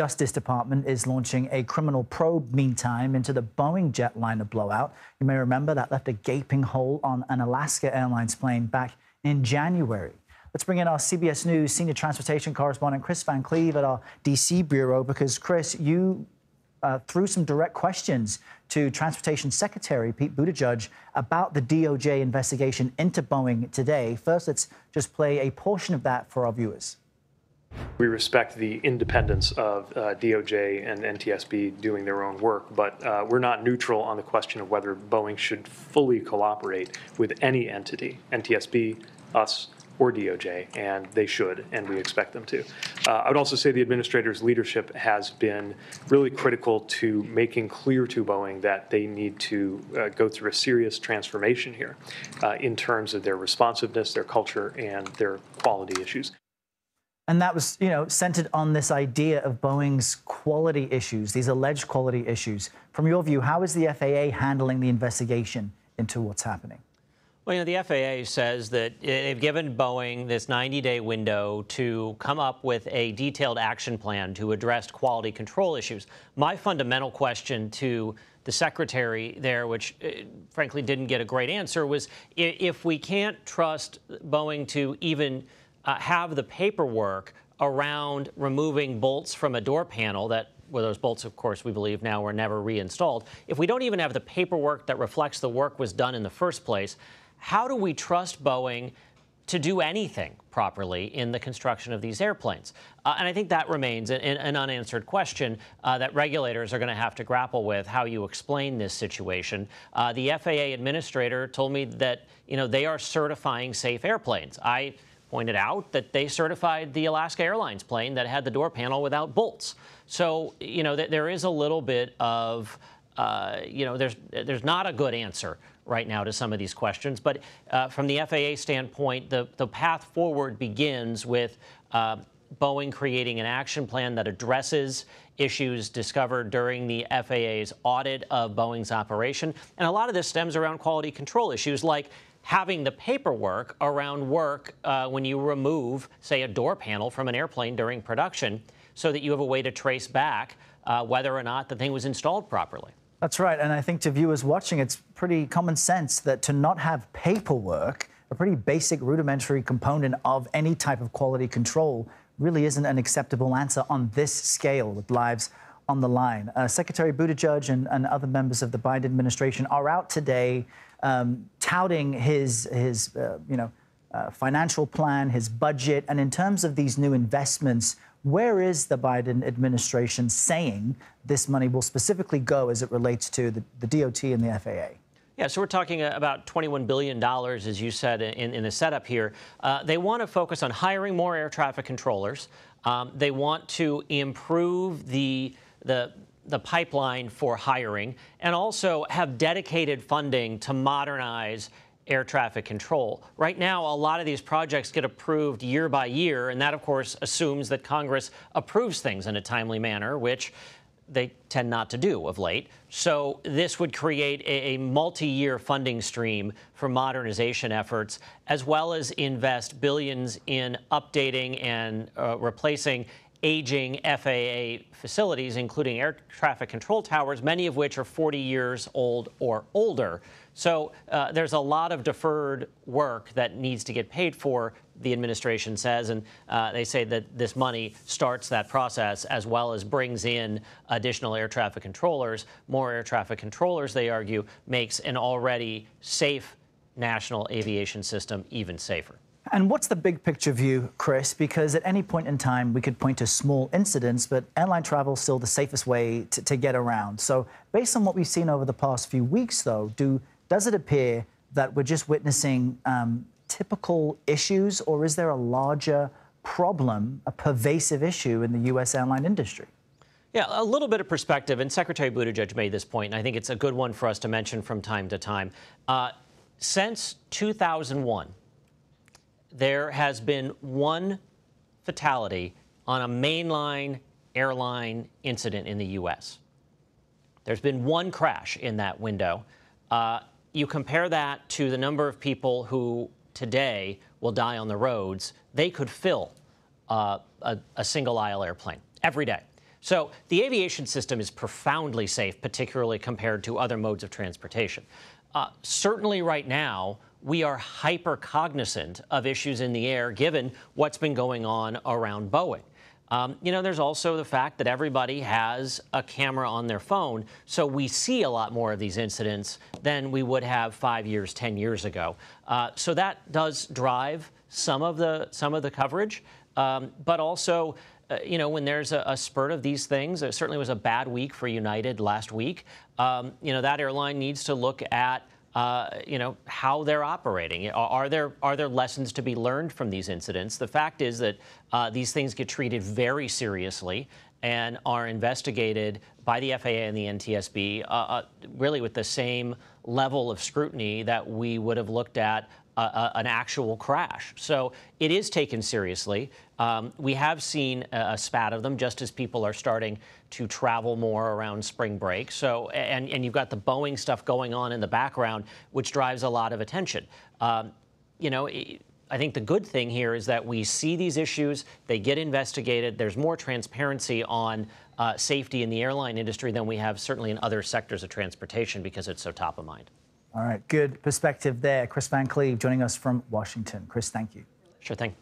Justice Department is launching a criminal probe, meantime, into the Boeing jetliner blowout. You may remember that left a gaping hole on an Alaska Airlines plane back in January. Let's bring in our CBS News senior transportation correspondent Kris Van Cleave at our D.C. bureau, because, Kris, you threw some direct questions to Transportation Secretary Pete Buttigieg about the DOJ investigation into Boeing today. First, let's just play a portion of that for our viewers. We respect the independence of DOJ and NTSB doing their own work, but we're not neutral on the question of whether Boeing should fully cooperate with any entity, NTSB, us, or DOJ, and they should, and we expect them to. I would also say the administrator's leadership has been really critical to making clear to Boeing that they need to go through a serious transformation here in terms of their responsiveness, their culture, and their quality issues. And that was, you know, centered on this idea of Boeing's quality issues, these alleged quality issues. From your view, how is the FAA handling the investigation into what's happening? Well, you know, the FAA says that they've given Boeing this 90-day window to come up with a detailed action plan to address quality control issues. My fundamental question to the secretary there, which frankly didn't get a great answer, was if we can't trust Boeing to even have the paperwork around removing bolts from a door panel that where those bolts, of course, we believe now were never reinstalled, if we don't even have the paperwork that reflects the work was done in the first place, how do we trust Boeing to do anything properly in the construction of these airplanes? And I think that remains an unanswered question that regulators are going to have to grapple with, how you explain this situation. The FAA administrator told me that, you know, they are certifying safe airplanes. I pointed out that they certified the Alaska Airlines plane that had the door panel without bolts. So, you know, there is a little bit of, you know, there's not a good answer right now to some of these questions. But from the FAA standpoint, the path forward begins with Boeing creating an action plan that addresses issues discovered during the FAA's audit of Boeing's operation. And a lot of this stems around quality control issues, like having the paperwork around work when you remove, say, a door panel from an airplane during production, so that you have a way to trace back whether or not the thing was installed properly. That's right. And I think to viewers watching, it's pretty common sense that to not have paperwork, a pretty basic rudimentary component of any type of quality control, really isn't an acceptable answer on this scale with lives on the line. Secretary Buttigieg and other members of the Biden administration are out today touting his financial plan, his budget. And in terms of these new investments, where is the Biden administration saying this money will specifically go as it relates to the DOT and the FAA? Yeah, so we're talking about $21 billion, as you said, in the setup here. They want to focus on hiring more air traffic controllers. They want to improve the pipeline for hiring, and also have dedicated funding to modernize air traffic control. Right now, a lot of these projects get approved year by year, and that, of course, assumes that Congress approves things in a timely manner, which they tend not to do of late. So this would create a multi-year funding stream for modernization efforts, as well as invest billions in updating and replacing aging FAA facilities, including air traffic control towers, many of which are 40 years old or older. So there's a lot of deferred work that needs to get paid for, the administration says, and they say that this money starts that process, as well as brings in additional air traffic controllers. More air traffic controllers, they argue, makes an already safe national aviation system even safer. And what's the big picture view, Kris? Because at any point in time, we could point to small incidents, but airline travel is still the safest way to get around. So based on what we've seen over the past few weeks, though, does it appear that we're just witnessing typical issues, or is there a larger problem, a pervasive issue in the U.S. airline industry? Yeah, a little bit of perspective, and Secretary Buttigieg made this point, and I think it's a good one for us to mention from time to time. Since 2001, there has been one fatality on a mainline airline incident in the U.S. There's been one crash in that window. You compare that to the number of people who today will die on the roads. They could fill a single aisle airplane every day. So the aviation system is profoundly safe, particularly compared to other modes of transportation. Certainly right now, we are hyper-cognizant of issues in the air, given what's been going on around Boeing. You know, there's also the fact that everybody has a camera on their phone, so we see a lot more of these incidents than we would have 5 years, 10 years ago. So that does drive some of the coverage, but also, you know, when there's a spurt of these things, it certainly was a bad week for United last week. You know, that airline needs to look at you know, how they're operating. Are there lessons to be learned from these incidents? The fact is that these things get treated very seriously and are investigated by the FAA and the NTSB really with the same level of scrutiny that we would have looked at an actual crash. So it is taken seriously. We have seen a spat of them just as people are starting to travel more around spring break. So, and you've got the Boeing stuff going on in the background, which drives a lot of attention. You know, I think the good thing here is that we see these issues, they get investigated, there's more transparency on safety in the airline industry than we have certainly in other sectors of transportation because it's so top of mind. All right, good perspective there. Kris Van Cleave joining us from Washington. Kris, thank you. Sure thing.